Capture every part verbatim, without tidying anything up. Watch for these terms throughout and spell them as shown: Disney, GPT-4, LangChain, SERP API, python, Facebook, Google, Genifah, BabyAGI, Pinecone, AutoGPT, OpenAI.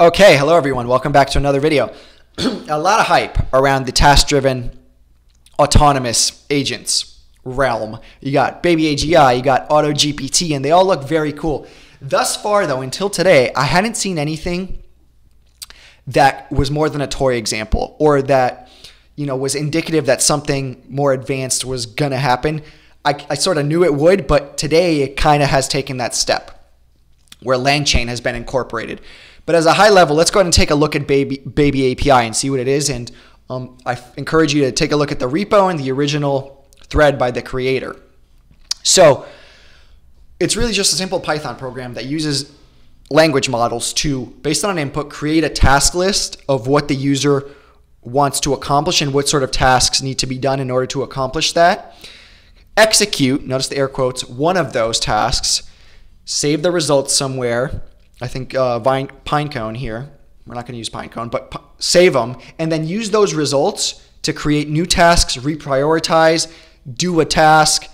Okay, hello everyone. Welcome back to another video. A lot of hype around the task-driven autonomous agents realm. You got BabyAGI, you got AutoGPT, and they all look very cool. Thus far, though, until today, I hadn't seen anything that was more than a toy example or that, you know, was indicative that something more advanced was going to happen. I, I sort of knew it would, but today it kind of has taken that step where LangChain has been incorporated. But as a high level, let's go ahead and take a look at Baby, Baby A P I and see what it is. And um, I encourage you to take a look at the repo and the original thread by the creator. So it's really just a simple Python program that uses language models to, based on an input, create a task list of what the user wants to accomplish and what sort of tasks need to be done in order to accomplish that. Execute, notice the air quotes, one of those tasks, save the results somewhere. I think uh, Vine, Pinecone here, we're not going to use Pinecone, but p save them, and then use those results to create new tasks, reprioritize, do a task,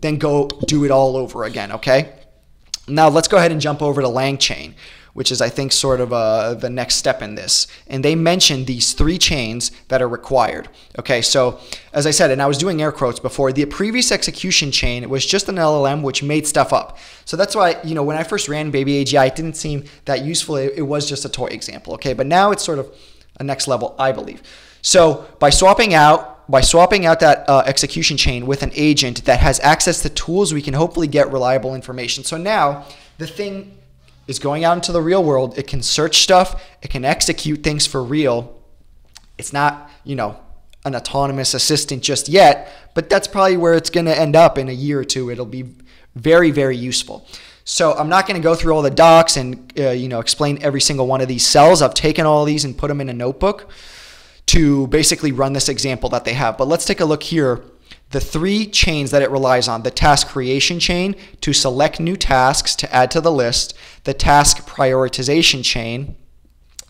then go do it all over again, okay? Now let's go ahead and jump over to LangChain, which is I think sort of uh, the next step in this. And they mentioned these three chains that are required. Okay, so as I said, and I was doing air quotes before, the previous execution chain was just an L L M which made stuff up. So that's why, you know, when I first ran BabyAGI, it didn't seem that useful. It, it was just a toy example, okay? But now it's sort of a next level, I believe. So by swapping out By swapping out that uh, execution chain with an agent that has access to tools, we can hopefully get reliable information. So now the thing is going out into the real world. It can search stuff. It can execute things for real. It's not, you know, an autonomous assistant just yet, but that's probably where it's going to end up in a year or two. It'll be very, very useful. So I'm not going to go through all the docs and, uh, you know, explain every single one of these cells. I've taken all these and put them in a notebook to basically run this example that they have. But let's take a look here. The three chains that it relies on: the task creation chain to select new tasks to add to the list, the task prioritization chain,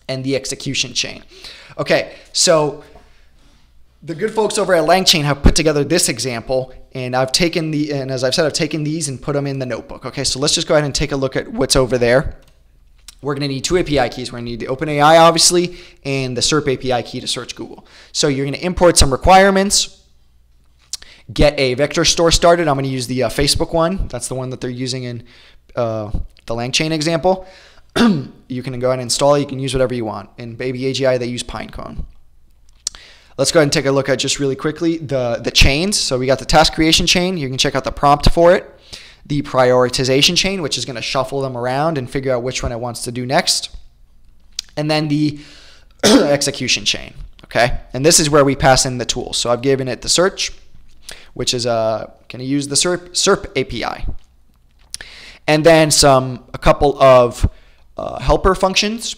and the execution chain. Okay, so the good folks over at LangChain have put together this example, and I've taken the and as I've said, I've taken these and put them in the notebook. Okay, so let's just go ahead and take a look at what's over there. We're going to need two A P I keys. We're going to need the OpenAI, obviously, and the SERP A P I key to search Google. So you're going to import some requirements, get a vector store started. I'm going to use the uh, Facebook one. That's the one that they're using in uh, the LangChain example. You can go ahead and install it. You can use whatever you want. In BabyAGI, they use Pinecone. Let's go ahead and take a look at just really quickly the, the chains. So we got the task creation chain. You can check out the prompt for it. The prioritization chain, which is going to shuffle them around and figure out which one it wants to do next, and then the execution chain, okay? And this is where we pass in the tools. So I've given it the search, which is uh, going to use the SERP, SERP A P I, and then some a couple of uh, helper functions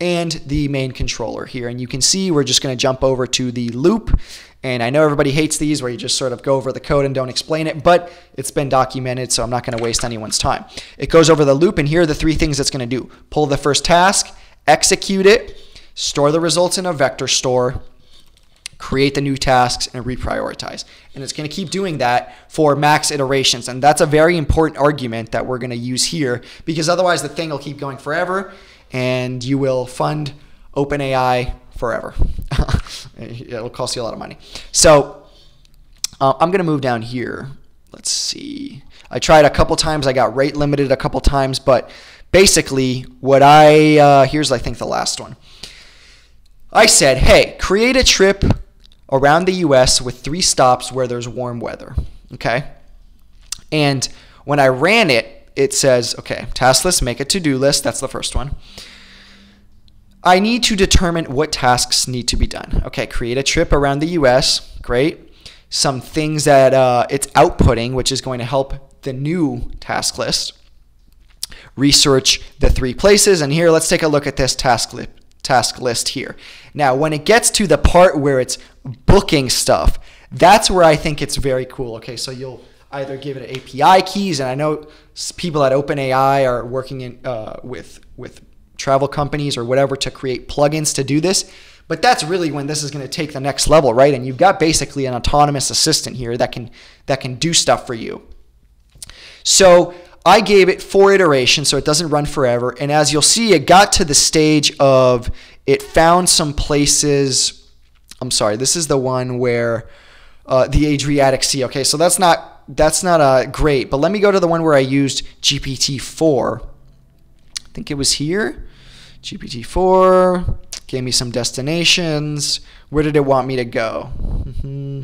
and the main controller here. And you can see we're just going to jump over to the loop. And I know everybody hates these where you just sort of go over the code and don't explain it, but it's been documented, so I'm not going to waste anyone's time. It goes over the loop, and here are the three things it's going to do. Pull the first task, execute it, store the results in a vector store, create the new tasks, and reprioritize. And it's going to keep doing that for max iterations. And that's a very important argument that we're going to use here, because otherwise the thing will keep going forever, and you will fund OpenAI forever. It'll cost you a lot of money. So uh, I'm going to move down here. Let's see. I tried a couple times. I got rate limited a couple times, but basically what I, uh, here's I think the last one. I said, hey, create a trip around the U S with three stops where there's warm weather. Okay. And when I ran it, it says, okay, task list, make a to-do list. That's the first one. I need to determine what tasks need to be done. Okay, create a trip around the U S. Great. Some things that uh, it's outputting, which is going to help the new task list. Research the three places. And here, let's take a look at this task list. Task list here. Now, when it gets to the part where it's booking stuff, that's where I think it's very cool. Okay, so you'll either give it A P I keys, and I know people at OpenAI are working in, uh, with with travel companies or whatever to create plugins to do this, but that's really when this is going to take the next level, right? And you've got basically an autonomous assistant here that can that can do stuff for you. So I gave it four iterations, so it doesn't run forever. And as you'll see, it got to the stage of it found some places. I'm sorry, this is the one where uh, the Adriatic Sea. Okay, so that's not that's not uh, great. But let me go to the one where I used G P T four. I think it was here. G P T four gave me some destinations. Where did it want me to go? Mm-hmm.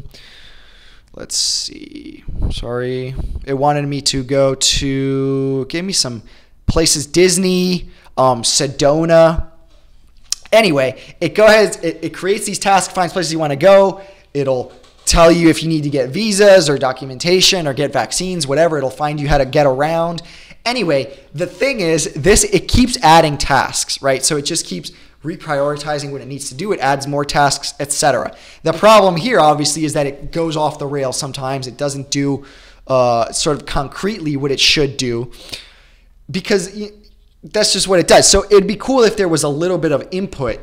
Let's see. Sorry. It wanted me to go to, gave me some places, Disney, um, Sedona. Anyway, it go ahead, it, it creates these tasks, finds places you want to go. It'll tell you if you need to get visas or documentation or get vaccines, whatever. It'll find you how to get around. Anyway, the thing is this, it keeps adding tasks, right? So it just keeps reprioritizing what it needs to do. It adds more tasks, et cetera. The problem here, obviously, is that it goes off the rail sometimes. It doesn't do uh, sort of concretely what it should do, because that's just what it does. So it'd be cool if there was a little bit of input,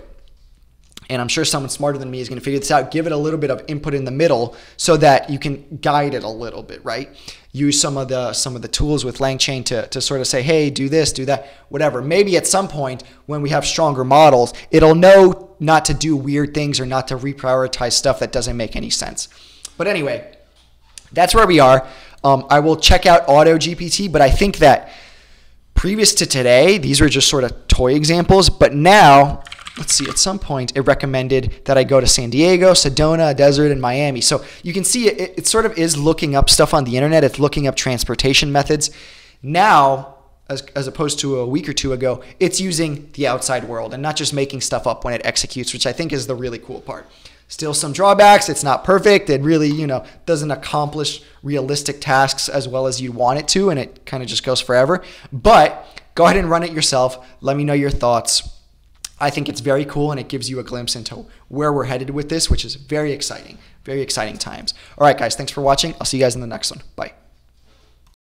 and I'm sure someone smarter than me is going to figure this out. Give it a little bit of input in the middle so that you can guide it a little bit, right? Use some of the some of the tools with LangChain to, to sort of say, hey, do this, do that, whatever. Maybe at some point when we have stronger models, it'll know not to do weird things or not to reprioritize stuff that doesn't make any sense. But anyway, that's where we are. Um, I will check out AutoGPT, but I think that previous to today, these were just sort of toy examples. But now, let's see, at some point it recommended that I go to San Diego, Sedona, a desert, and Miami. So you can see it, it sort of is looking up stuff on the internet. It's looking up transportation methods. Now, as, as opposed to a week or two ago, it's using the outside world and not just making stuff up when it executes, which I think is the really cool part. Still some drawbacks. It's not perfect. It really, you know, doesn't accomplish realistic tasks as well as you'd want it to, and it kind of just goes forever. But go ahead and run it yourself. Let me know your thoughts. I think it's very cool, and it gives you a glimpse into where we're headed with this, which is very exciting, very exciting times. All right, guys, thanks for watching. I'll see you guys in the next one. Bye.